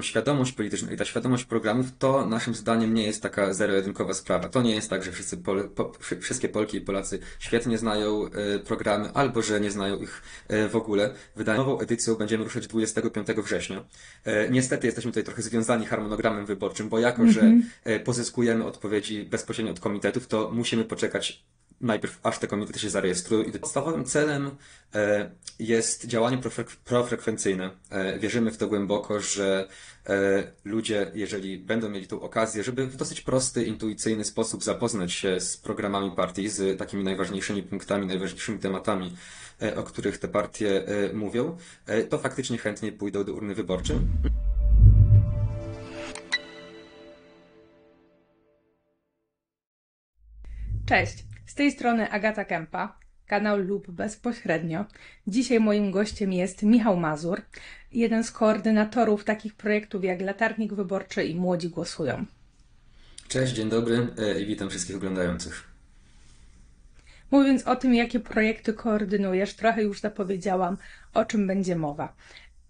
świadomość polityczną i ta świadomość programów, to naszym zdaniem nie jest taka zero-jedynkowa sprawa. To nie jest tak, że wszyscy wszystkie Polki i Polacy świetnie znają programy, albo że nie znają ich w ogóle. Nową edycją będziemy ruszać 25 września. Niestety jesteśmy tutaj trochę związani harmonogramem wyborczym, bo jako, że pozyskujemy odpowiedzi bezpośrednio od komitetów, to musimy poczekać najpierw, aż te komitety się zarejestrują. I podstawowym celem jest działanie profrekwencyjne. Wierzymy w to głęboko, że ludzie, jeżeli będą mieli tą okazję, żeby w dosyć prosty, intuicyjny sposób zapoznać się z programami partii, z takimi najważniejszymi punktami, najważniejszymi tematami, o których te partie mówią, to faktycznie chętnie pójdą do urny wyborczej. Cześć! Z tej strony Agata Kempa, kanał LUB Bezpośrednio. Dzisiaj moim gościem jest Michał Mazur, jeden z koordynatorów takich projektów jak Latarnik Wyborczy i Młodzi Głosują. Cześć, dzień dobry i witam wszystkich oglądających. Mówiąc o tym, jakie projekty koordynujesz, trochę już zapowiedziałam, o czym będzie mowa.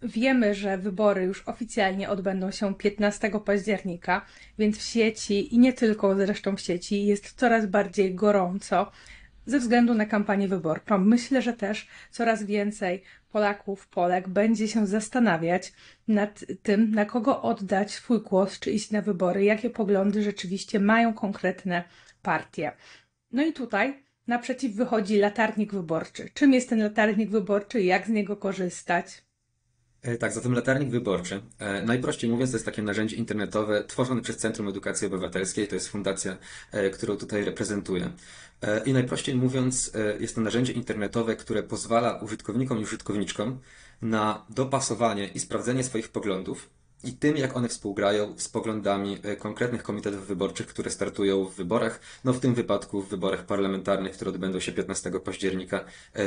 Wiemy, że wybory już oficjalnie odbędą się 15 października, więc w sieci i nie tylko zresztą w sieci jest coraz bardziej gorąco ze względu na kampanię wyborczą. Myślę, że też coraz więcej Polaków, Polek będzie się zastanawiać nad tym, na kogo oddać swój głos, czy iść na wybory, jakie poglądy rzeczywiście mają konkretne partie. No i tutaj naprzeciw wychodzi latarnik wyborczy. Czym jest ten latarnik wyborczy i jak z niego korzystać? Tak, zatem latarnik wyborczy. Najprościej mówiąc, to jest takie narzędzie internetowe tworzone przez Centrum Edukacji Obywatelskiej, to jest fundacja, którą tutaj reprezentuję. I najprościej mówiąc, jest to narzędzie internetowe, które pozwala użytkownikom i użytkowniczkom na dopasowanie i sprawdzenie swoich poglądów i tym, jak one współgrają z poglądami konkretnych komitetów wyborczych, które startują w wyborach, no w tym wypadku w wyborach parlamentarnych, które odbędą się 15 października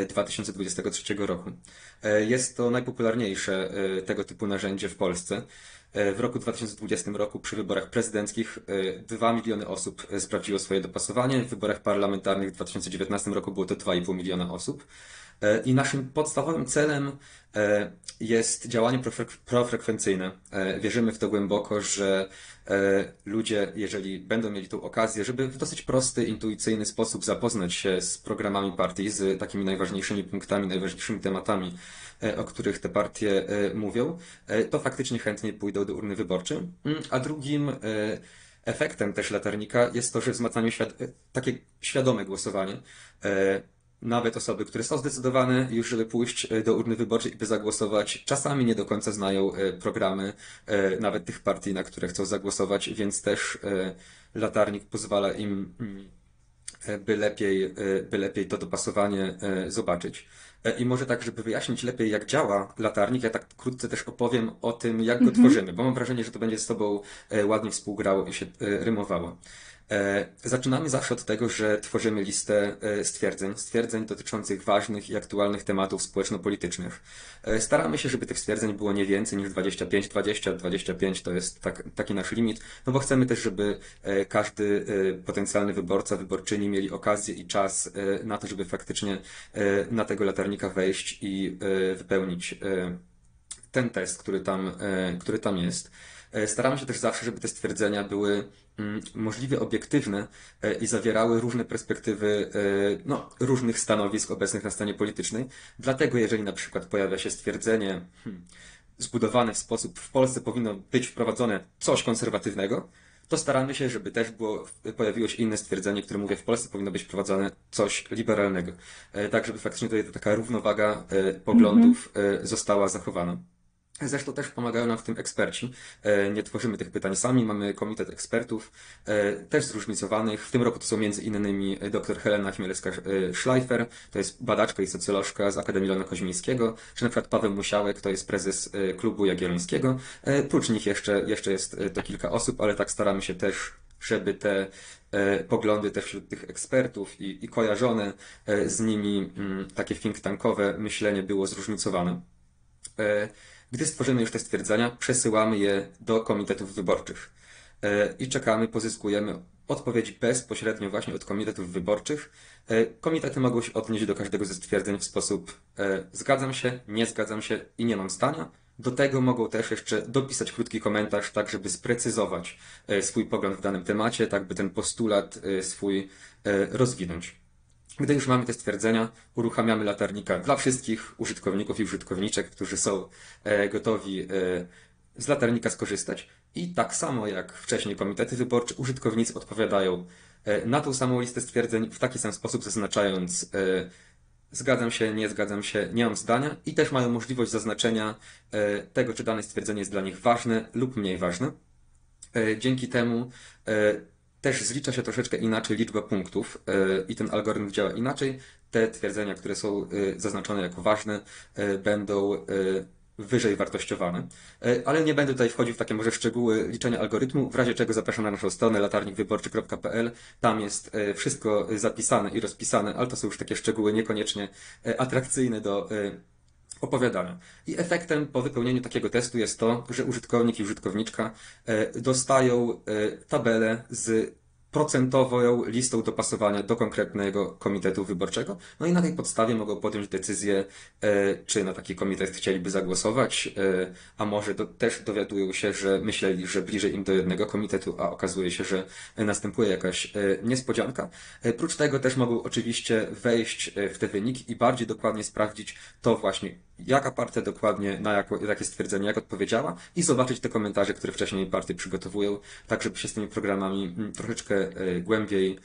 2023 roku. Jest to najpopularniejsze tego typu narzędzie w Polsce. W roku 2020 przy wyborach prezydenckich 2 miliony osób sprawdziło swoje dopasowanie, w wyborach parlamentarnych w 2019 roku było to 2,5 miliona osób. I naszym podstawowym celem jest działanie profrekwencyjne. Wierzymy w to głęboko, że ludzie, jeżeli będą mieli tą okazję, żeby w dosyć prosty, intuicyjny sposób zapoznać się z programami partii, z takimi najważniejszymi punktami, najważniejszymi tematami, o których te partie mówią, to faktycznie chętnie pójdą do urny wyborczej. A drugim efektem też latarnika jest to, że wzmacniamy takie świadome głosowanie. Nawet osoby, które są zdecydowane już, żeby pójść do urny wyborczej i by zagłosować, czasami nie do końca znają programy nawet tych partii, na które chcą zagłosować, więc też latarnik pozwala im, by lepiej to dopasowanie zobaczyć. I może tak, żeby wyjaśnić lepiej, jak działa latarnik, ja tak wkrótce też opowiem o tym, jak go tworzymy, bo mam wrażenie, że to będzie z Tobą ładnie współgrało i się rymowało. Zaczynamy zawsze od tego, że tworzymy listę stwierdzeń dotyczących ważnych i aktualnych tematów społeczno-politycznych. Staramy się, żeby tych stwierdzeń było nie więcej niż 25, 25 to jest taki nasz limit, no bo chcemy też, żeby każdy potencjalny wyborca, wyborczyni mieli okazję i czas na to, żeby faktycznie na tego latarnika wejść i wypełnić ten test, który tam jest. Staramy się też zawsze, żeby te stwierdzenia były możliwie obiektywne i zawierały różne perspektywy no, różnych stanowisk obecnych na scenie politycznej. Dlatego jeżeli na przykład pojawia się stwierdzenie zbudowane w sposób, w Polsce powinno być wprowadzone coś konserwatywnego, to staramy się, żeby też pojawiło się inne stwierdzenie, które mówi, w Polsce powinno być wprowadzone coś liberalnego. Tak, żeby faktycznie tutaj taka równowaga poglądów została zachowana. Zresztą też pomagają nam w tym eksperci. Nie tworzymy tych pytań sami, mamy komitet ekspertów, też zróżnicowanych. W tym roku to są m.in. dr Helena Chmielewska-Schleifer, to jest badaczka i socjolożka z Akademii Dolnokoźmińskiego, czy na przykład Paweł Musiałek, to jest prezes Klubu Jagiellońskiego. Prócz nich jeszcze jest to kilka osób, ale tak staramy się też, żeby te poglądy też wśród tych ekspertów i kojarzone z nimi takie think tankowe myślenie było zróżnicowane. Gdy stworzymy już te stwierdzenia, przesyłamy je do komitetów wyborczych i czekamy, pozyskujemy odpowiedź bezpośrednio właśnie od komitetów wyborczych. Komitety mogą się odnieść do każdego ze stwierdzeń w sposób zgadzam się, nie zgadzam się i nie mam zdania Do tego mogą też jeszcze dopisać krótki komentarz, tak żeby sprecyzować swój pogląd w danym temacie, tak by ten postulat swój rozwinąć. Gdy już mamy te stwierdzenia, uruchamiamy latarnika dla wszystkich użytkowników i użytkowniczek, którzy są gotowi z latarnika skorzystać. I tak samo jak wcześniej komitety wyborcze, użytkownicy odpowiadają na tą samą listę stwierdzeń, w taki sam sposób zaznaczając zgadzam się, nie zgadzam się, nie mam zdania i też mają możliwość zaznaczenia tego, czy dane stwierdzenie jest dla nich ważne lub mniej ważne. Dzięki temu też zlicza się troszeczkę inaczej liczba punktów i ten algorytm działa inaczej. Te twierdzenia, które są zaznaczone jako ważne, będą wyżej wartościowane. Ale nie będę tutaj wchodził w takie może szczegóły liczenia algorytmu, w razie czego zapraszam na naszą stronę latarnikwyborczy.pl. Tam jest wszystko zapisane i rozpisane, ale to są już takie szczegóły niekoniecznie atrakcyjne do opowiadania. I efektem po wypełnieniu takiego testu jest to, że użytkownik i użytkowniczka dostają tabelę z procentową listą dopasowania do konkretnego komitetu wyborczego. No i na tej podstawie mogą podjąć decyzję, czy na taki komitet chcieliby zagłosować, a może też dowiadują się, że myśleli, że bliżej im do jednego komitetu, a okazuje się, że następuje jakaś niespodzianka. Prócz tego też mogą oczywiście wejść w te wyniki i bardziej dokładnie sprawdzić to właśnie, jaka partia dokładnie na jakie stwierdzenie odpowiedziała i zobaczyć te komentarze, które wcześniej partie przygotowują, tak żeby się z tymi programami troszeczkę głębiej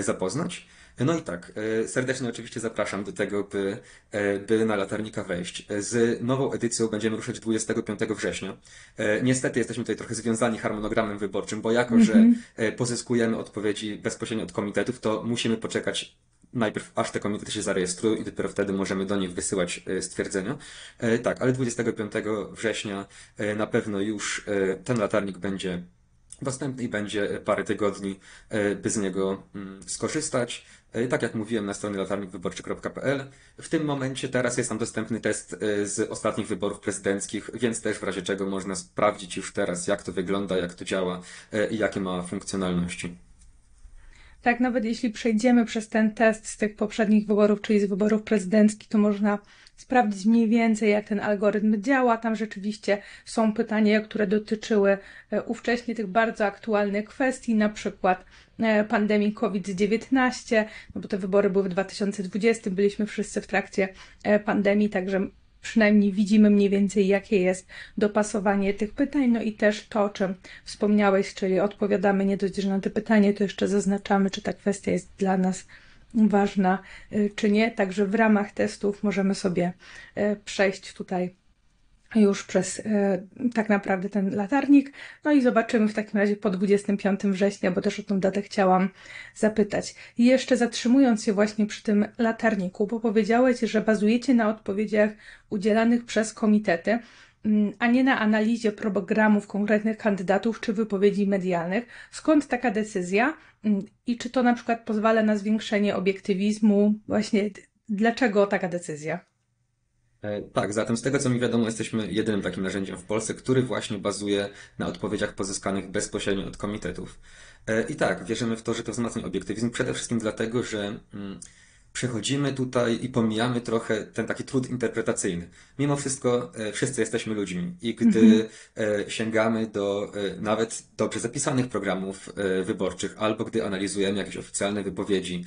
zapoznać. No i tak, serdecznie oczywiście zapraszam do tego, by na latarnika wejść. Z nową edycją będziemy ruszać 25 września. Niestety jesteśmy tutaj trochę związani harmonogramem wyborczym, bo jako, że pozyskujemy odpowiedzi bezpośrednio od komitetów, to musimy poczekać najpierw aż te komitety się zarejestrują i dopiero wtedy możemy do nich wysyłać stwierdzenia. Tak, ale 25 września na pewno już ten latarnik będzie dostępny i będzie parę tygodni, by z niego skorzystać. Tak jak mówiłem, na stronie latarnikwyborczy.pl. W tym momencie teraz jest tam dostępny test z ostatnich wyborów prezydenckich, więc też w razie czego można sprawdzić już teraz, jak to wygląda, jak to działa i jakie ma funkcjonalności. Tak, nawet jeśli przejdziemy przez ten test z tych poprzednich wyborów, czyli z wyborów prezydenckich, to można sprawdzić mniej więcej, jak ten algorytm działa. Tam rzeczywiście są pytania, które dotyczyły ówcześnie tych bardzo aktualnych kwestii, na przykład pandemii COVID-19, no bo te wybory były w 2020, byliśmy wszyscy w trakcie pandemii, także przynajmniej widzimy mniej więcej, jakie jest dopasowanie tych pytań, no i też to, o czym wspomniałeś, czyli odpowiadamy nie dość, że na te pytanie, to jeszcze zaznaczamy, czy ta kwestia jest dla nas ważna, czy nie. Także w ramach testów możemy sobie przejść tutaj już przez tak naprawdę ten latarnik. No i zobaczymy w takim razie po 25 września, bo też o tą datę chciałam zapytać. I jeszcze zatrzymując się właśnie przy tym latarniku, bo powiedziałeś, że bazujecie na odpowiedziach udzielanych przez komitety, a nie na analizie programów konkretnych kandydatów czy wypowiedzi medialnych. Skąd taka decyzja i czy to na przykład pozwala na zwiększenie obiektywizmu? Właśnie dlaczego taka decyzja? Tak, zatem z tego co mi wiadomo, jesteśmy jedynym takim narzędziem w Polsce, który właśnie bazuje na odpowiedziach pozyskanych bezpośrednio od komitetów. I tak, wierzymy w to, że to wzmacnia obiektywizm, przede wszystkim dlatego, że przechodzimy tutaj i pomijamy trochę ten taki trud interpretacyjny. Mimo wszystko wszyscy jesteśmy ludźmi i gdy sięgamy do nawet dobrze zapisanych programów wyborczych albo gdy analizujemy jakieś oficjalne wypowiedzi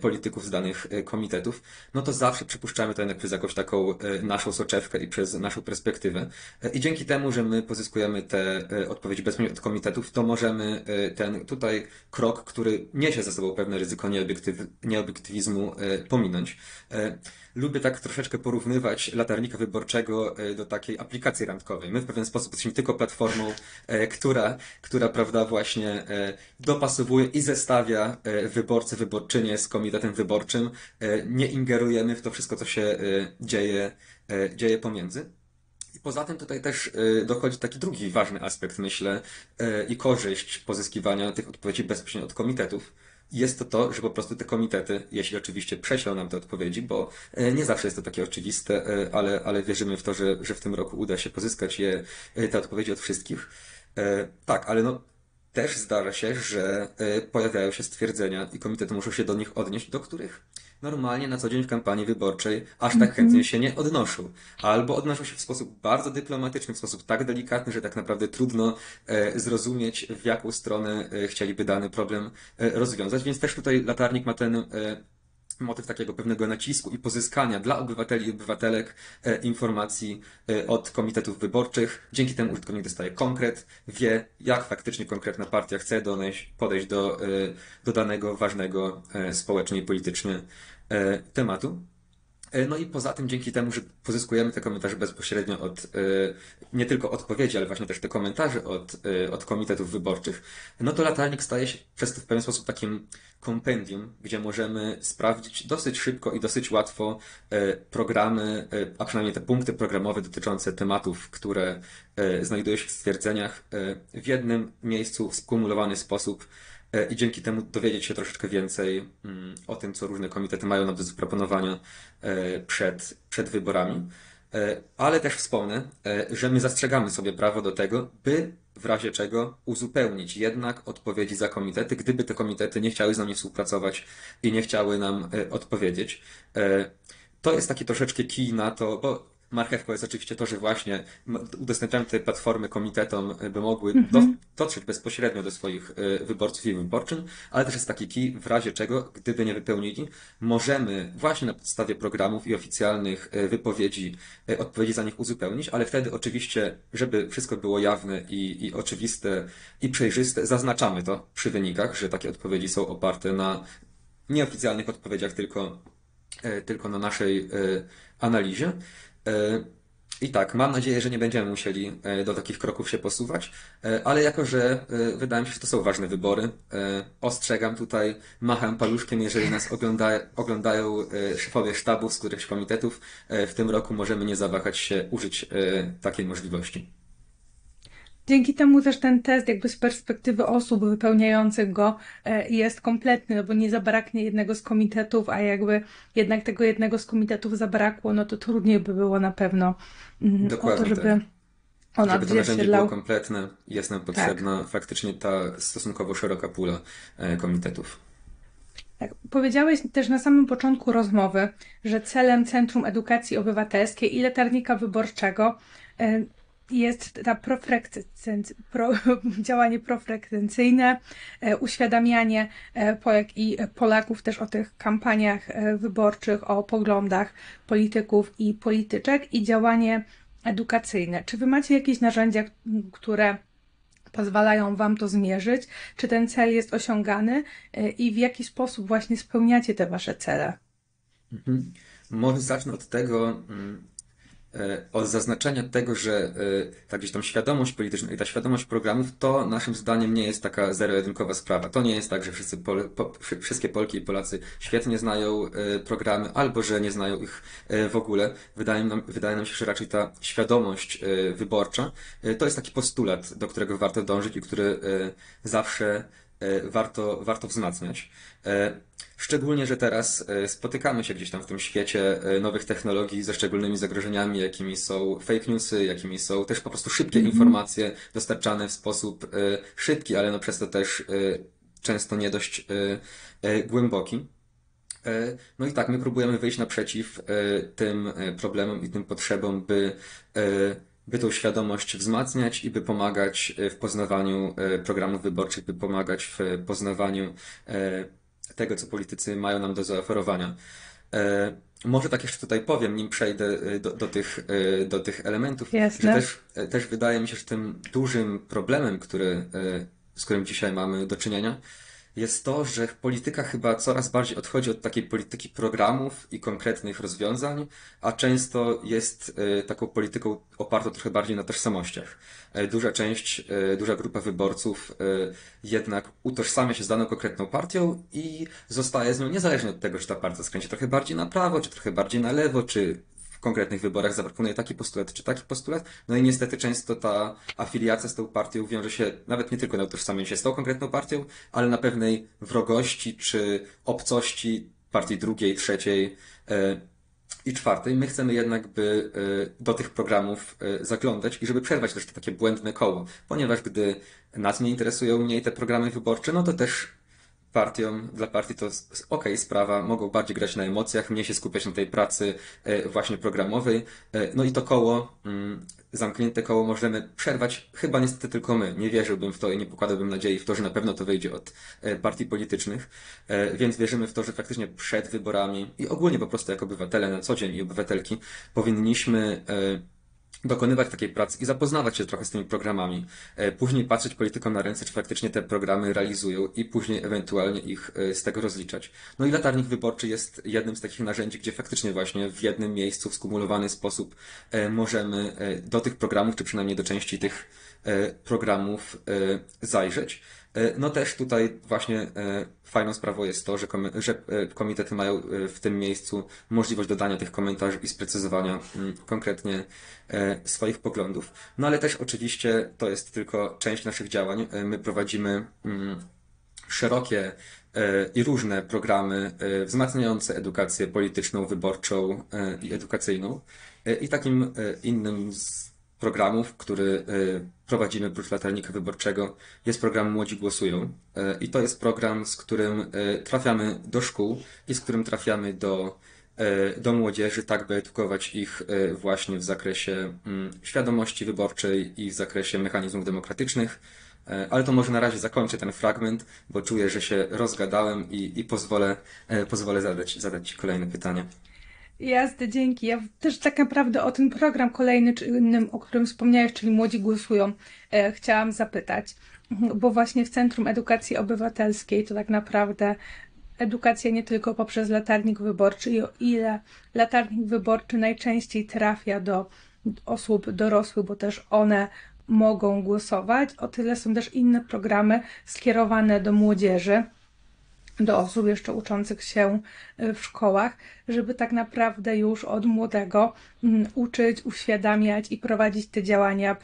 polityków z danych komitetów, no to zawsze przypuszczamy to jednak przez jakąś taką naszą soczewkę i przez naszą perspektywę. I dzięki temu, że my pozyskujemy te odpowiedzi bezpośrednio od komitetów, to możemy ten tutaj krok, który niesie ze sobą pewne ryzyko nieobiektywizmu, pominąć. Lubię tak troszeczkę porównywać latarnika wyborczego do takiej aplikacji randkowej. My w pewien sposób jesteśmy tylko platformą, która prawda, właśnie dopasowuje i zestawia wyborcę, wyborczynię z komitetem wyborczym. Nie ingerujemy w to wszystko, co się dzieje pomiędzy. I poza tym tutaj też dochodzi taki drugi ważny aspekt, myślę, i korzyść pozyskiwania tych odpowiedzi bezpośrednio od komitetów. Jest to to, że po prostu te komitety, jeśli oczywiście prześlą nam te odpowiedzi, bo nie zawsze jest to takie oczywiste, ale wierzymy w to, że w tym roku uda się pozyskać te odpowiedzi od wszystkich. Tak, ale no też zdarza się, że pojawiają się stwierdzenia i komitety muszą się do nich odnieść, do których normalnie na co dzień w kampanii wyborczej aż tak chętnie się nie odnoszą. Albo odnoszą się w sposób bardzo dyplomatyczny, w sposób tak delikatny, że tak naprawdę trudno zrozumieć, w jaką stronę chcieliby dany problem rozwiązać. Więc też tutaj Latarnik ma ten motyw takiego pewnego nacisku i pozyskania dla obywateli i obywatelek informacji od komitetów wyborczych. Dzięki temu użytkownik dostaje konkret, wie, jak faktycznie konkretna partia chce podejść do danego ważnego społecznie i politycznie tematu. No i poza tym dzięki temu, że pozyskujemy te komentarze bezpośrednio od, nie tylko odpowiedzi, ale właśnie też te komentarze od komitetów wyborczych, no to Latarnik staje się przez to w pewien sposób takim kompendium, gdzie możemy sprawdzić dosyć szybko i dosyć łatwo programy, a przynajmniej te punkty programowe dotyczące tematów, które znajdują się w stwierdzeniach w jednym miejscu w skumulowany sposób. I dzięki temu dowiedzieć się troszeczkę więcej o tym, co różne komitety mają nam do zaproponowania przed wyborami. Ale też wspomnę, że my zastrzegamy sobie prawo do tego, by w razie czego uzupełnić jednak odpowiedzi za komitety, gdyby te komitety nie chciały z nami współpracować i nie chciały nam odpowiedzieć. To jest taki troszeczkę kij na to, bo marchewką jest oczywiście to, że właśnie udostępniamy te platformy komitetom, by mogły dotrzeć bezpośrednio do swoich wyborców i wyborczyn, ale też jest taki kij, w razie czego, gdyby nie wypełnili, możemy właśnie na podstawie programów i oficjalnych wypowiedzi, odpowiedzi za nich uzupełnić, ale wtedy oczywiście, żeby wszystko było jawne i oczywiste i przejrzyste, zaznaczamy to przy wynikach, że takie odpowiedzi są oparte na nieoficjalnych odpowiedziach, tylko na naszej analizie. I tak, mam nadzieję, że nie będziemy musieli do takich kroków się posuwać, ale jako, że wydaje mi się, że to są ważne wybory, ostrzegam tutaj, macham paluszkiem, jeżeli nas oglądają szefowie sztabów z którychś komitetów, w tym roku możemy nie zawahać się użyć takiej możliwości. Dzięki temu też ten test jakby z perspektywy osób wypełniających go jest kompletny, no bo nie zabraknie jednego z komitetów, a jakby jednak tego jednego z komitetów zabrakło, no to trudniej by było na pewno dokładnie o to, żeby tak. Żeby to narzędzie było kompletne, jest nam potrzebna faktycznie ta stosunkowo szeroka pula komitetów. Powiedziałeś też na samym początku rozmowy, że celem Centrum Edukacji Obywatelskiej i Latarnika Wyborczego jest ta działanie profrekwencyjne, uświadamianie Polek i Polaków też o tych kampaniach wyborczych, o poglądach polityków i polityczek i działanie edukacyjne. Czy wy macie jakieś narzędzia, które pozwalają wam to zmierzyć? Czy ten cel jest osiągany i w jaki sposób właśnie spełniacie te wasze cele? Może zacznę od tego, od zaznaczenia tego, że tak gdzieś tam świadomość polityczna i ta świadomość programów to naszym zdaniem nie jest taka zero-jedynkowa sprawa. To nie jest tak, że wszystkie Polki i Polacy świetnie znają programy albo że nie znają ich w ogóle. Wydaje nam się, że raczej ta świadomość wyborcza to jest taki postulat, do którego warto dążyć i który zawsze warto wzmacniać. Szczególnie, że teraz spotykamy się gdzieś tam w tym świecie nowych technologii ze szczególnymi zagrożeniami, jakimi są fake newsy, jakimi są też po prostu szybkie informacje dostarczane w sposób szybki, ale no przez to też często nie dość głęboki. No i tak, my próbujemy wyjść naprzeciw tym problemom i tym potrzebom, by tą świadomość wzmacniać i by pomagać w poznawaniu programów wyborczych, by pomagać w poznawaniu tego, co politycy mają nam do zaoferowania. Może tak jeszcze tutaj powiem, nim przejdę do tych elementów, że też wydaje mi się, że tym dużym problemem, z którym dzisiaj mamy do czynienia, jest to, że polityka chyba coraz bardziej odchodzi od takiej polityki programów i konkretnych rozwiązań, a często jest taką polityką opartą trochę bardziej na tożsamościach. Duża grupa wyborców jednak utożsamia się z daną konkretną partią i zostaje z nią niezależnie od tego, czy ta partia skręci trochę bardziej na prawo, czy trochę bardziej na lewo, czy w konkretnych wyborach zaproponuje taki postulat, czy taki postulat. No i niestety często ta afiliacja z tą partią wiąże się nawet nie tylko na utożsamieniu się z tą konkretną partią, ale na pewnej wrogości czy obcości partii drugiej, trzeciej i czwartej. My chcemy jednak, by do tych programów zaglądać i żeby przerwać też to takie błędne koło, ponieważ gdy nas nie interesują mniej te programy wyborcze, no to też partią, dla partii to jest okej sprawa, mogą bardziej grać na emocjach, mniej się skupiać na tej pracy właśnie programowej. No i to koło, zamknięte koło możemy przerwać, chyba niestety tylko my. Nie wierzyłbym w to i nie pokładałbym nadziei w to, że na pewno to wyjdzie od partii politycznych, więc wierzymy w to, że faktycznie przed wyborami i ogólnie po prostu jako obywatele na co dzień i obywatelki powinniśmy dokonywać takiej pracy i zapoznawać się trochę z tymi programami. Później patrzeć politykom na ręce, czy faktycznie te programy realizują i później ewentualnie ich z tego rozliczać. No i latarnik wyborczy jest jednym z takich narzędzi, gdzie faktycznie właśnie w jednym miejscu w skumulowany sposób możemy do tych programów, czy przynajmniej do części tych programów zajrzeć. No też tutaj właśnie fajną sprawą jest to, że komitety mają w tym miejscu możliwość dodania tych komentarzy i sprecyzowania konkretnie swoich poglądów. No ale też oczywiście to jest tylko część naszych działań. My prowadzimy szerokie i różne programy wzmacniające edukację polityczną, wyborczą i edukacyjną. I takim innym z programów, który prowadzimy prócz latarnika wyborczego, jest program Młodzi Głosują. I to jest program, z którym trafiamy do szkół i z którym trafiamy do młodzieży, tak by edukować ich właśnie w zakresie świadomości wyborczej i w zakresie mechanizmów demokratycznych. Ale to może na razie zakończę ten fragment, bo czuję, że się rozgadałem i pozwolę zadać Ci kolejne pytania. Jasne, dzięki. Ja też tak naprawdę o ten program kolejny, czy innym, o którym wspomniałeś, czyli Młodzi Głosują, chciałam zapytać, bo właśnie w Centrum Edukacji Obywatelskiej to tak naprawdę edukacja nie tylko poprzez latarnik wyborczy i o ile latarnik wyborczy najczęściej trafia do osób dorosłych, bo też one mogą głosować, o tyle są też inne programy skierowane do młodzieży, do osób jeszcze uczących się w szkołach, żeby tak naprawdę już od młodego uczyć, uświadamiać i prowadzić te działania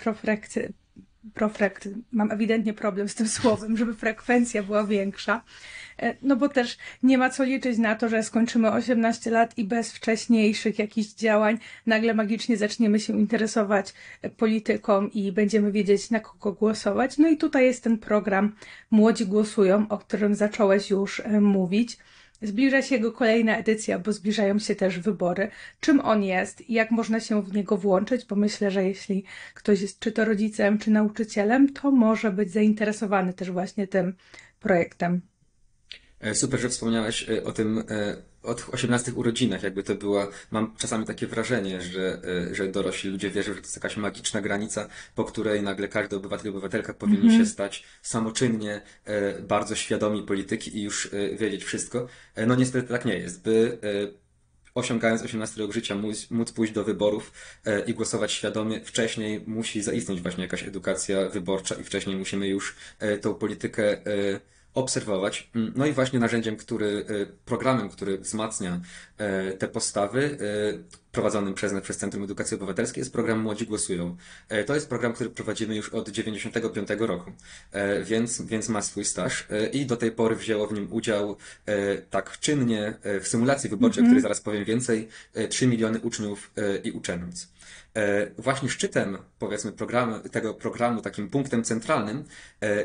mam ewidentnie problem z tym słowem, żeby frekwencja była większa, no bo też nie ma co liczyć na to, że skończymy 18 lat i bez wcześniejszych jakichś działań nagle magicznie zaczniemy się interesować polityką i będziemy wiedzieć, na kogo głosować. No i tutaj jest ten program Młodzi Głosują, o którym zacząłeś już mówić. Zbliża się jego kolejna edycja, bo zbliżają się też wybory. Czym on jest i jak można się w niego włączyć? Bo myślę, że jeśli ktoś jest czy to rodzicem, czy nauczycielem, to może być zainteresowany też właśnie tym projektem. Super, że wspomniałeś o tym, o tych 18 urodzinach, jakby to była, mam czasami takie wrażenie, że dorośli ludzie wierzą, że to jest jakaś magiczna granica, po której nagle każdy obywatel i obywatelka powinni się stać samoczynnie bardzo świadomi polityki i już wiedzieć wszystko. No niestety tak nie jest, by osiągając 18 rok życia móc pójść do wyborów i głosować świadomie, wcześniej musi zaistnieć właśnie jakaś edukacja wyborcza i wcześniej musimy już tą politykę obserwować. No i właśnie narzędziem, programem, który wzmacnia te postawy, prowadzonym przez nas, przez Centrum Edukacji Obywatelskiej, jest program Młodzi Głosują. To jest program, który prowadzimy już od 95 roku, więc ma swój staż i do tej pory wzięło w nim udział tak czynnie w symulacji wyborczej, o której zaraz powiem więcej, 3 miliony uczniów i uczennic. Właśnie szczytem, powiedzmy, tego programu, takim punktem centralnym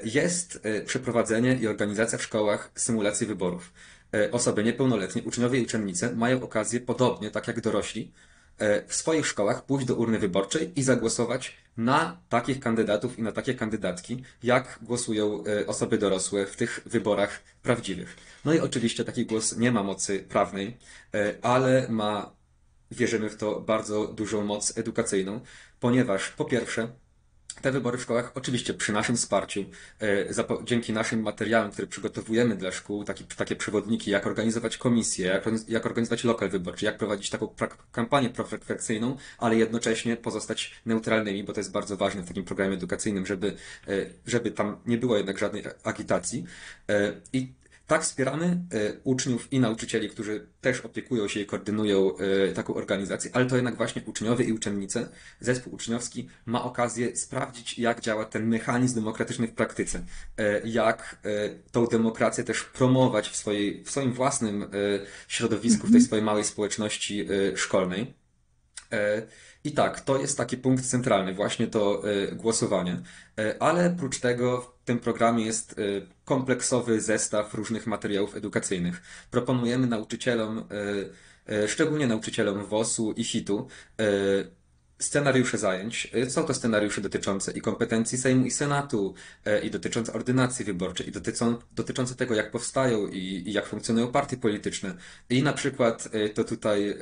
jest przeprowadzenie i organizacja w szkołach symulacji wyborów. Osoby niepełnoletnie, uczniowie i uczennice mają okazję, podobnie tak jak dorośli, w swoich szkołach pójść do urny wyborczej i zagłosować na takich kandydatów i na takie kandydatki, jak głosują osoby dorosłe w tych wyborach prawdziwych. No i oczywiście taki głos nie ma mocy prawnej, ale ma, wierzymy w to, bardzo dużą moc edukacyjną, ponieważ po pierwsze, te wybory w szkołach oczywiście przy naszym wsparciu, dzięki naszym materiałom, które przygotowujemy dla szkół, takie przewodniki, jak organizować komisje, jak organizować lokal wyborczy, jak prowadzić taką kampanię profrekwencyjną, ale jednocześnie pozostać neutralnymi, bo to jest bardzo ważne w takim programie edukacyjnym, żeby tam nie było jednak żadnej agitacji. I tak wspieramy uczniów i nauczycieli, którzy też opiekują się i koordynują taką organizację, ale to jednak właśnie uczniowie i uczennice, zespół uczniowski ma okazję sprawdzić, jak działa ten mechanizm demokratyczny w praktyce, jak tą demokrację też promować w swoim własnym środowisku, w tej swojej małej społeczności szkolnej. I tak, to jest taki punkt centralny, właśnie to głosowanie. Ale prócz tego w tym programie jest kompleksowy zestaw różnych materiałów edukacyjnych. Proponujemy nauczycielom, szczególnie nauczycielom WOS-u i HIT-u, scenariusze zajęć. Są to scenariusze dotyczące i kompetencji Sejmu i Senatu, i dotyczące ordynacji wyborczej, i dotyczące tego, jak powstają i jak funkcjonują partie polityczne. I na przykład to tutaj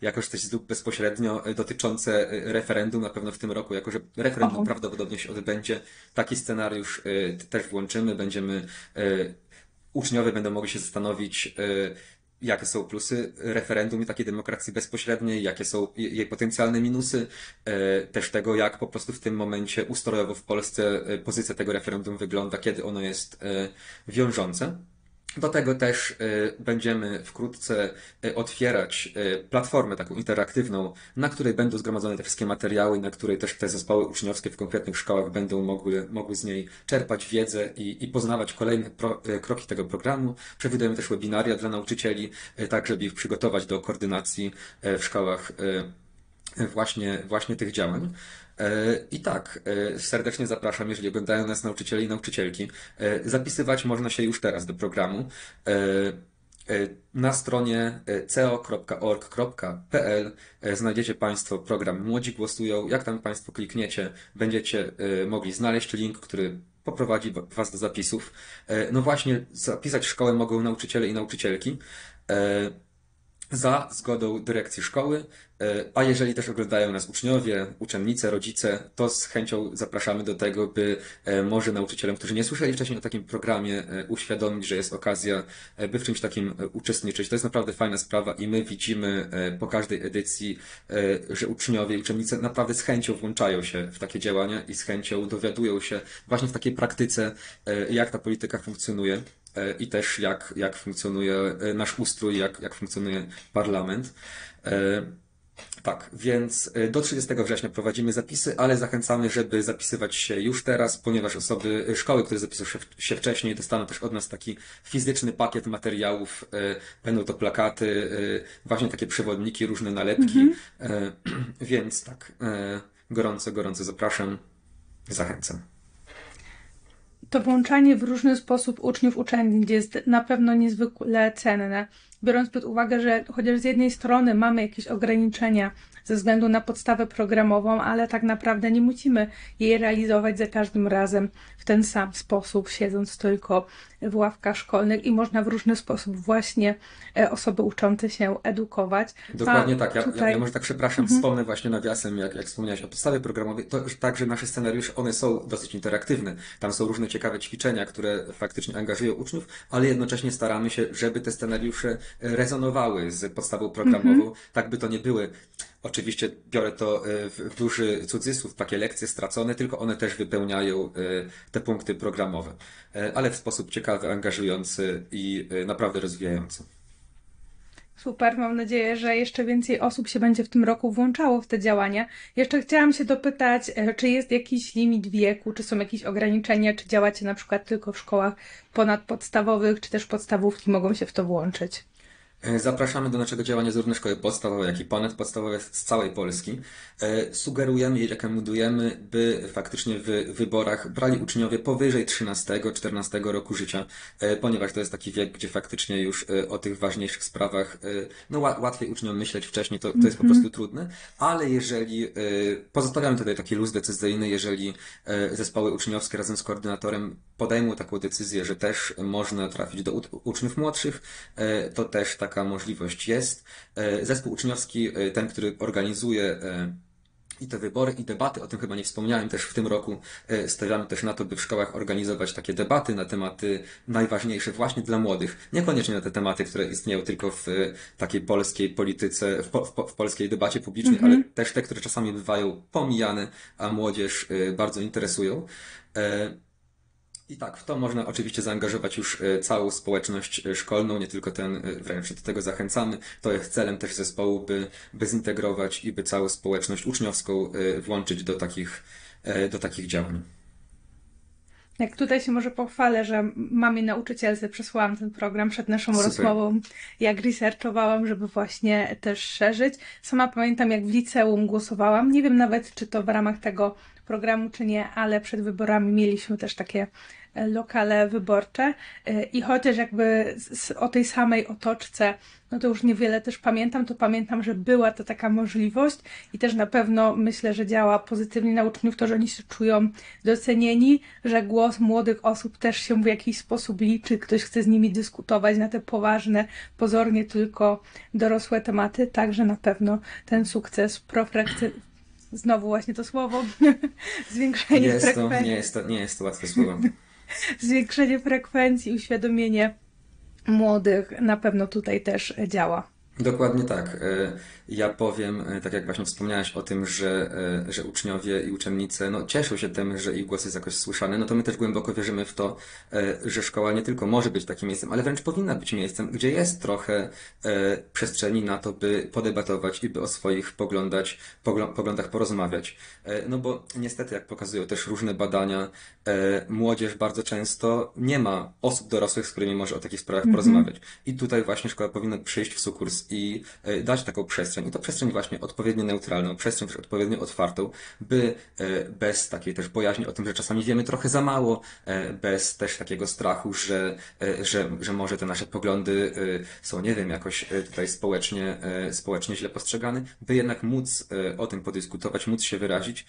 jakoś coś z LUB Bezpośrednio dotyczące referendum, na pewno w tym roku, jako że referendum prawdopodobnie się odbędzie, taki scenariusz też włączymy. Uczniowie będą mogli się zastanowić, jakie są plusy referendum i takiej demokracji bezpośredniej, jakie są jej potencjalne minusy, też tego, jak po prostu w tym momencie ustrojowo w Polsce pozycja tego referendum wygląda, kiedy ono jest wiążące. Do tego też będziemy wkrótce otwierać platformę taką interaktywną, na której będą zgromadzone te wszystkie materiały, na której też te zespoły uczniowskie w konkretnych szkołach będą mogły z niej czerpać wiedzę i poznawać kolejne kroki tego programu. Przewidujemy też webinaria dla nauczycieli, tak żeby ich przygotować do koordynacji w szkołach właśnie tych działań. I tak, serdecznie zapraszam, jeżeli oglądają nas nauczyciele i nauczycielki. Zapisywać można się już teraz do programu na stronie co.org.pl. Znajdziecie Państwo program Młodzi Głosują. Jak tam Państwo klikniecie, będziecie mogli znaleźć link, który poprowadzi Was do zapisów. No właśnie, zapisać szkołę mogą nauczyciele i nauczycielki za zgodą dyrekcji szkoły, a jeżeli też oglądają nas uczniowie, uczennice, rodzice, to z chęcią zapraszamy do tego, by może nauczycielom, którzy nie słyszeli wcześniej o takim programie, uświadomić, że jest okazja, by w czymś takim uczestniczyć. To jest naprawdę fajna sprawa i my widzimy po każdej edycji, że uczniowie i uczennice naprawdę z chęcią włączają się w takie działania i z chęcią dowiadują się właśnie w takiej praktyce, jak ta polityka funkcjonuje. I też jak funkcjonuje nasz ustrój, jak funkcjonuje parlament. Tak, więc do 30 września prowadzimy zapisy, ale zachęcamy, żeby zapisywać się już teraz, ponieważ szkoły, które zapisują się wcześniej, dostaną też od nas taki fizyczny pakiet materiałów. Będą to plakaty, właśnie takie przewodniki, różne nalepki. Więc tak, gorąco zapraszam, zachęcam. To włączanie w różny sposób uczniów uczennic jest na pewno niezwykle cenne, biorąc pod uwagę, że chociaż z jednej strony mamy jakieś ograniczenia ze względu na podstawę programową, ale tak naprawdę nie musimy jej realizować za każdym razem w ten sam sposób, siedząc tylko w ławkach szkolnych, i można w różny sposób właśnie osoby uczące się edukować. Dokładnie tak. Ja może tak, przepraszam, wspomnę właśnie nawiasem, jak wspomniałeś o podstawie programowej, to także nasze scenariusze, one są dosyć interaktywne. Tam są różne ciekawe ćwiczenia, które faktycznie angażują uczniów, ale jednocześnie staramy się, żeby te scenariusze rezonowały z podstawą programową, tak by to nie były. Oczywiście biorę to w duży cudzysłów, takie lekcje stracone, tylko one też wypełniają te punkty programowe, ale w sposób ciekawy, angażujący i naprawdę rozwijający. Super, mam nadzieję, że jeszcze więcej osób się będzie w tym roku włączało w te działania. Jeszcze chciałam się dopytać, czy jest jakiś limit wieku, czy są jakieś ograniczenia, czy działacie na przykład tylko w szkołach ponadpodstawowych, czy też podstawówki mogą się w to włączyć? Zapraszamy do naszego działania zarówno szkoły podstawowe, jak i ponadpodstawowe z całej Polski. Sugerujemy i rekomendujemy, by faktycznie w wyborach brali uczniowie powyżej 13-14 roku życia, ponieważ to jest taki wiek, gdzie faktycznie już o tych ważniejszych sprawach no, łatwiej uczniom myśleć wcześniej, to jest po prostu trudne, ale jeżeli pozostawiamy tutaj taki luz decyzyjny, jeżeli zespoły uczniowskie razem z koordynatorem podejmą taką decyzję, że też można trafić do uczniów młodszych, to też taka możliwość jest. Zespół uczniowski, ten, który organizuje i te wybory, i debaty, o tym chyba nie wspomniałem, też w tym roku stawiamy też na to, by w szkołach organizować takie debaty na tematy najważniejsze właśnie dla młodych. Niekoniecznie na te tematy, które istnieją tylko w takiej polskiej polityce, w polskiej debacie publicznej, ale też te, które czasami bywają pomijane, a młodzież bardzo interesują. I tak, w to można oczywiście zaangażować już całą społeczność szkolną, nie tylko ten, wręcz do tego zachęcamy. To jest celem też zespołu, by zintegrować i by całą społeczność uczniowską włączyć do takich działań. Jak tutaj się może pochwalę, że mamie nauczycielce przesłałam ten program przed naszą rozmową, jak researchowałam, żeby właśnie też szerzyć. Sama pamiętam, jak w liceum głosowałam. Nie wiem nawet, czy to w ramach tego programu, czy nie, ale przed wyborami mieliśmy też takie lokale wyborcze i chociaż jakby o tej samej otoczce, no to już niewiele też pamiętam, to pamiętam, że była to taka możliwość i też na pewno myślę, że działa pozytywnie na uczniów to, że oni się czują docenieni, że głos młodych osób też się w jakiś sposób liczy, ktoś chce z nimi dyskutować na te poważne, pozornie tylko dorosłe tematy, także na pewno ten sukces znowu właśnie to słowo, zwiększenie frekwencji. Nie jest to łatwe słowo. Zwiększenie frekwencji, uświadomienie młodych na pewno tutaj też działa. Dokładnie tak. Ja powiem, tak jak właśnie wspomniałeś o tym, że uczniowie i uczennice cieszą się tym, że ich głos jest jakoś słyszany, to my też głęboko wierzymy w to, że szkoła nie tylko może być takim miejscem, ale wręcz powinna być miejscem, gdzie jest trochę przestrzeni na to, by podebatować i by o swoich poglądach porozmawiać. No bo niestety, jak pokazują też różne badania, młodzież bardzo często nie ma osób dorosłych, z którymi może o takich sprawach porozmawiać. I tutaj właśnie szkoła powinna przyjść w sukurs i dać taką przestrzeń. I to przestrzeń właśnie odpowiednio neutralną, przestrzeń też odpowiednio otwartą, by bez takiej też bojaźni o tym, że czasami wiemy trochę za mało, bez też takiego strachu, że może te nasze poglądy są, nie wiem, jakoś tutaj społecznie źle postrzegane, by jednak móc o tym podyskutować, móc się wyrazić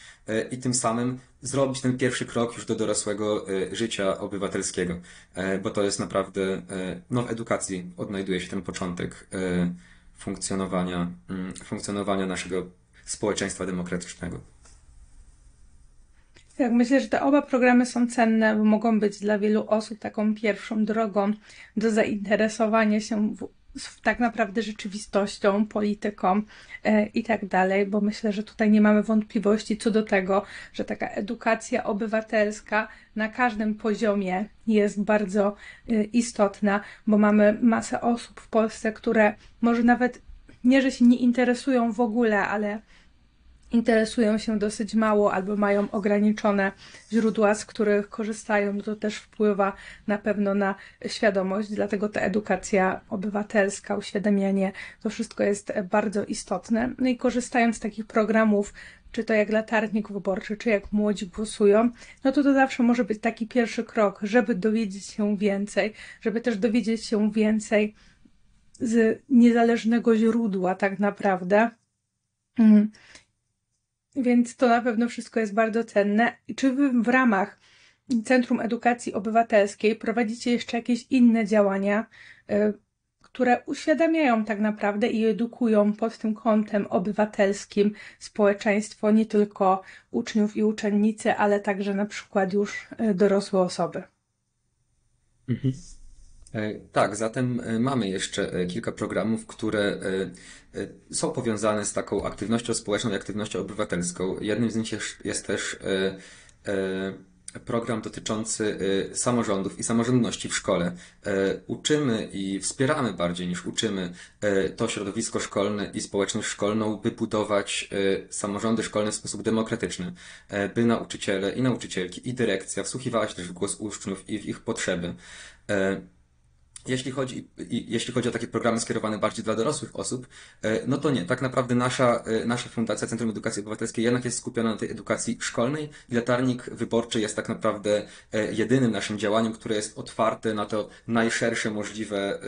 i tym samym zrobić ten pierwszy krok już do dorosłego życia obywatelskiego, bo to jest naprawdę, w edukacji odnajduje się ten początek funkcjonowania naszego społeczeństwa demokratycznego. Tak, myślę, że te oba programy są cenne, bo mogą być dla wielu osób taką pierwszą drogą do zainteresowania się tak naprawdę rzeczywistością, polityką i tak dalej, bo myślę, że tutaj nie mamy wątpliwości co do tego, że taka edukacja obywatelska na każdym poziomie jest bardzo istotna, bo mamy masę osób w Polsce, które może nawet nie, że się nie interesują w ogóle, ale interesują się dosyć mało albo mają ograniczone źródła, z których korzystają, to też wpływa na pewno na świadomość, dlatego ta edukacja obywatelska, uświadamianie, to wszystko jest bardzo istotne. No i korzystając z takich programów, czy to jak Latarnik Wyborczy, czy jak Młodzi Głosują, to zawsze może być taki pierwszy krok, żeby dowiedzieć się więcej, żeby też dowiedzieć się więcej z niezależnego źródła tak naprawdę. Więc to na pewno wszystko jest bardzo cenne. Czy wy w ramach Centrum Edukacji Obywatelskiej prowadzicie jeszcze jakieś inne działania, które uświadamiają tak naprawdę i edukują pod tym kątem obywatelskim społeczeństwo, nie tylko uczniów i uczennice, ale także na przykład już dorosłe osoby? Tak, zatem mamy jeszcze kilka programów, które są powiązane z taką aktywnością społeczną i aktywnością obywatelską. Jednym z nich jest też program dotyczący samorządów i samorządności w szkole. Uczymy i wspieramy bardziej niż uczymy to środowisko szkolne i społeczność szkolną, by budować samorządy szkolne w sposób demokratyczny, by nauczyciele i nauczycielki i dyrekcja wsłuchiwała się też w głos uczniów i w ich potrzeby. Jeśli chodzi o takie programy skierowane bardziej dla dorosłych osób, to nie. Tak naprawdę nasza Fundacja Centrum Edukacji Obywatelskiej jednak jest skupiona na tej edukacji szkolnej i Latarnik Wyborczy jest tak naprawdę jedynym naszym działaniem, które jest otwarte na to najszersze możliwe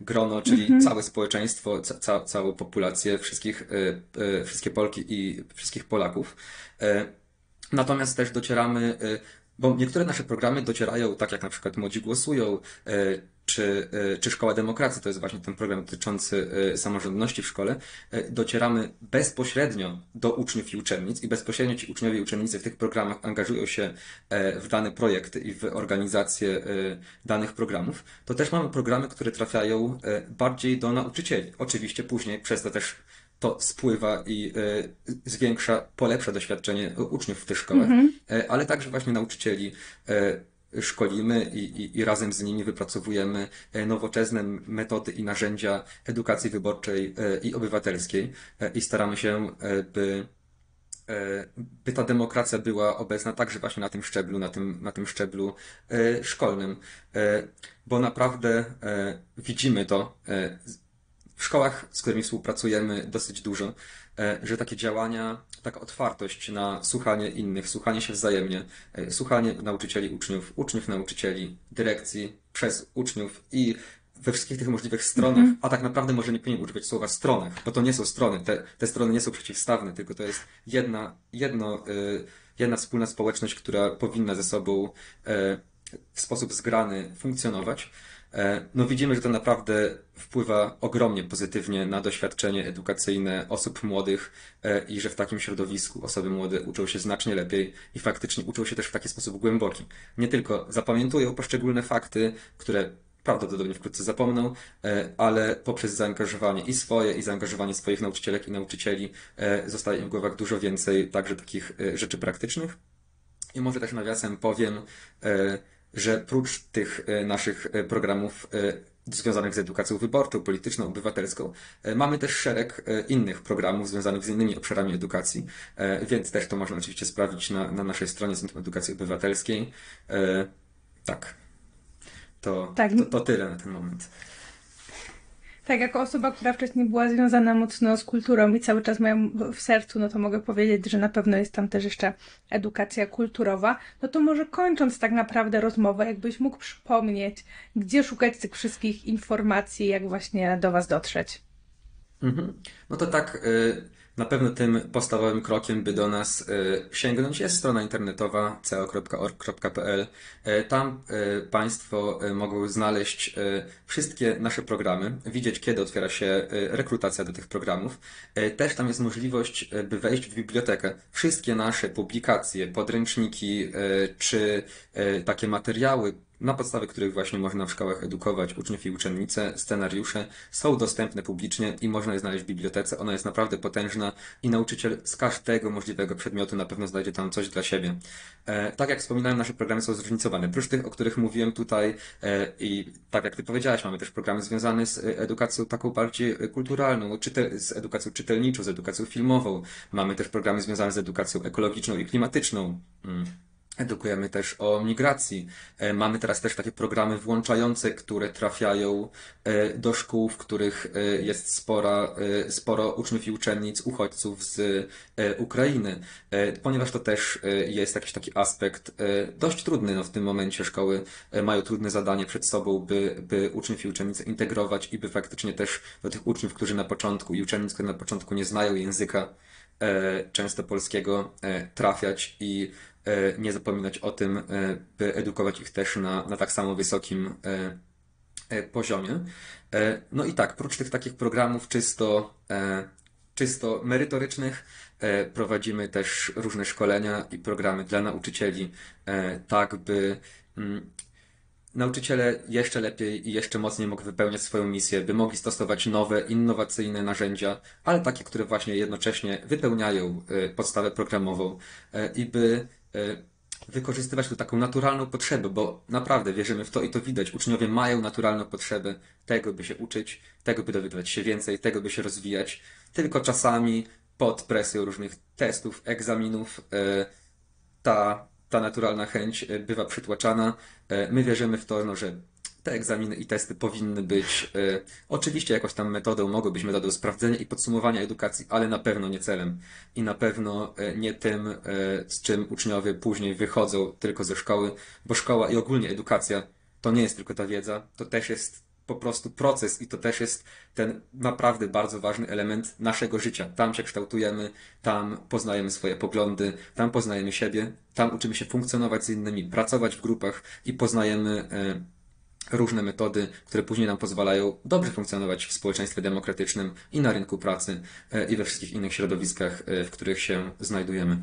grono, czyli całe społeczeństwo, całą populację, wszystkie Polki i wszystkich Polaków. Natomiast też docieramy, bo niektóre nasze programy docierają, tak jak na przykład Młodzi Głosują, czy Szkoła Demokracji, to jest właśnie ten program dotyczący samorządności w szkole, docieramy bezpośrednio do uczniów i uczennic i bezpośrednio ci uczniowie i uczennice w tych programach angażują się w dane projekty i w organizację danych programów. To też mamy programy, które trafiają bardziej do nauczycieli. Oczywiście później przez to też to spływa i polepsza doświadczenie uczniów w tych szkołach, ale także właśnie nauczycieli szkolimy i razem z nimi wypracowujemy nowoczesne metody i narzędzia edukacji wyborczej i obywatelskiej i staramy się, by by ta demokracja była obecna także właśnie na tym szczeblu, na tym szczeblu szkolnym, bo naprawdę widzimy to w szkołach, z którymi współpracujemy dosyć dużo, że takie działania, taka otwartość na słuchanie innych, słuchanie się wzajemnie, słuchanie nauczycieli, uczniów, nauczycieli, dyrekcji, przez uczniów i we wszystkich tych możliwych stronach, a tak naprawdę może nie powinien używać słowa stronach, bo to nie są strony, te strony nie są przeciwstawne, tylko to jest jedna wspólna społeczność, która powinna ze sobą w sposób zgrany funkcjonować. No widzimy, że to naprawdę wpływa ogromnie pozytywnie na doświadczenie edukacyjne osób młodych i że w takim środowisku osoby młode uczą się znacznie lepiej i faktycznie uczą się też w taki sposób głęboki. Nie tylko zapamiętują poszczególne fakty, które prawdopodobnie wkrótce zapomną, ale poprzez zaangażowanie i swoje, i zaangażowanie swoich nauczycielek i nauczycieli zostaje im w głowach dużo więcej także takich rzeczy praktycznych. I może też nawiasem powiem, że prócz tych naszych programów związanych z edukacją wyborczą, polityczną, obywatelską, mamy też szereg innych programów związanych z innymi obszarami edukacji, więc też to można oczywiście sprawdzić na naszej stronie Centrum Edukacji Obywatelskiej. Tak. To tyle na ten moment. Tak, jako osoba, która wcześniej była związana mocno z kulturą i cały czas mają w sercu, no to mogę powiedzieć, że na pewno jest tam też jeszcze edukacja kulturowa. No to może kończąc tak naprawdę rozmowę, jakbyś mógł przypomnieć, gdzie szukać tych wszystkich informacji, jak właśnie do Was dotrzeć? No to tak, na pewno tym podstawowym krokiem, by do nas sięgnąć, jest strona internetowa co.org.pl. Tam Państwo mogą znaleźć wszystkie nasze programy, widzieć, kiedy otwiera się rekrutacja do tych programów. Też tam jest możliwość, by wejść w bibliotekę. Wszystkie nasze publikacje, podręczniki czy takie materiały, na podstawie których właśnie można w szkołach edukować uczniów i uczennice, scenariusze są dostępne publicznie i można je znaleźć w bibliotece. Ona jest naprawdę potężna i nauczyciel z każdego możliwego przedmiotu na pewno znajdzie tam coś dla siebie. Tak jak wspominałem, nasze programy są zróżnicowane. Prócz tych, o których mówiłem tutaj i tak jak Ty powiedziałaś, mamy też programy związane z edukacją taką bardziej kulturalną, z edukacją czytelniczą, z edukacją filmową. Mamy też programy związane z edukacją ekologiczną i klimatyczną. Edukujemy też o migracji. Mamy teraz też takie programy włączające, które trafiają do szkół, w których jest sporo uczniów i uczennic, uchodźców z Ukrainy, ponieważ to też jest jakiś taki aspekt dość trudny. No w tym momencie szkoły mają trudne zadanie przed sobą, by uczniów i uczennice integrować i by faktycznie też do tych uczniów, którzy na początku i uczennic, które na początku nie znają języka często polskiego, trafiać i nie zapominać o tym, by edukować ich też na tak samo wysokim poziomie. No i tak, prócz tych takich programów czysto merytorycznych, prowadzimy też różne szkolenia i programy dla nauczycieli, tak by nauczyciele jeszcze lepiej i jeszcze mocniej mogli wypełniać swoją misję, by mogli stosować nowe, innowacyjne narzędzia, ale takie, które właśnie jednocześnie wypełniają podstawę programową i by wykorzystywać tu taką naturalną potrzebę, bo naprawdę wierzymy w to i to widać. Uczniowie mają naturalną potrzebę tego, by się uczyć, tego, by dowiadywać się więcej, tego, by się rozwijać. Tylko czasami pod presją różnych testów, egzaminów ta naturalna chęć bywa przytłaczana. My wierzymy w to, że te egzaminy i testy powinny być oczywiście jakąś tam metodą, mogą być metodą sprawdzenia i podsumowania edukacji, ale na pewno nie celem i na pewno nie tym, z czym uczniowie później wychodzą tylko ze szkoły, bo szkoła i ogólnie edukacja to nie jest tylko ta wiedza, to też jest po prostu proces i to też jest ten naprawdę bardzo ważny element naszego życia. Tam się kształtujemy, tam poznajemy swoje poglądy, tam poznajemy siebie, tam uczymy się funkcjonować z innymi, pracować w grupach i poznajemy różne metody, które później nam pozwalają dobrze funkcjonować w społeczeństwie demokratycznym i na rynku pracy i we wszystkich innych środowiskach, w których się znajdujemy.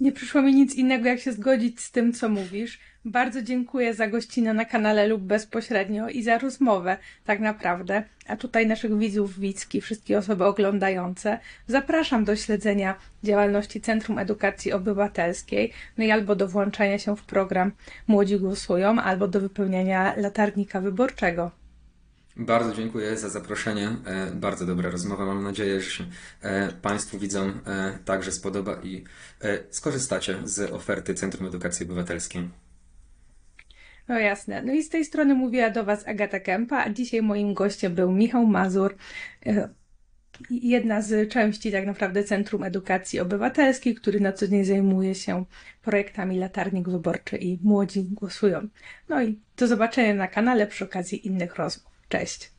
Nie przyszło mi nic innego, jak się zgodzić z tym, co mówisz. Bardzo dziękuję za gościnę na kanale LUB Bezpośrednio i za rozmowę tak naprawdę. A tutaj naszych widzów, widzki, wszystkie osoby oglądające zapraszam do śledzenia działalności Centrum Edukacji Obywatelskiej, no i albo do włączania się w program Młodzi Głosują, albo do wypełniania latarnika wyborczego. Bardzo dziękuję za zaproszenie. Bardzo dobra rozmowa. Mam nadzieję, że się Państwu widzom także spodoba i skorzystacie z oferty Centrum Edukacji Obywatelskiej. No jasne. No i z tej strony mówiła do Was Agata Kempa, a dzisiaj moim gościem był Michał Mazur. Jedna z części tak naprawdę Centrum Edukacji Obywatelskiej, który na co dzień zajmuje się projektami Latarnik Wyborczy i Młodzi Głosują. No i do zobaczenia na kanale przy okazji innych rozmów. Cześć!